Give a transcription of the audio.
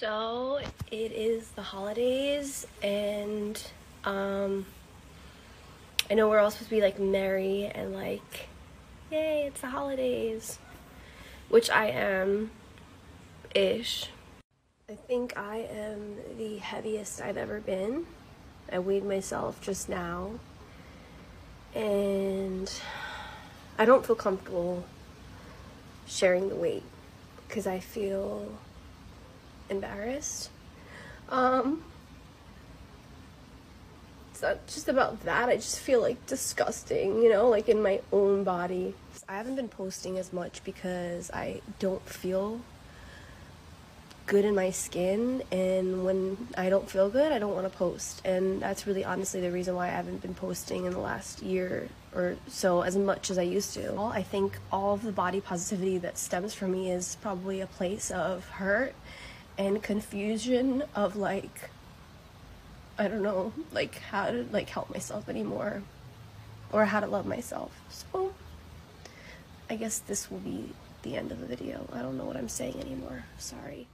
So it is the holidays, and I know we're all supposed to be like merry and like, yay, it's the holidays, which I am ish. I think I am the heaviest I've ever been. I weighed myself just now and I don't feel comfortable sharing the weight because I feel embarrassed. It's not just about that, I just feel like disgusting, you know, like in my own body. I haven't been posting as much because I don't feel good in my skin, and when I don't feel good I don't want to post, and that's really honestly the reason why I haven't been posting in the last year or so as much as I used to. Well, I think all of the body positivity that stems from me is probably a place of hurt and confusion of like, I don't know, like how to like help myself anymore or how to love myself. So I guess this will be the end of the video. I don't know what I'm saying anymore, sorry.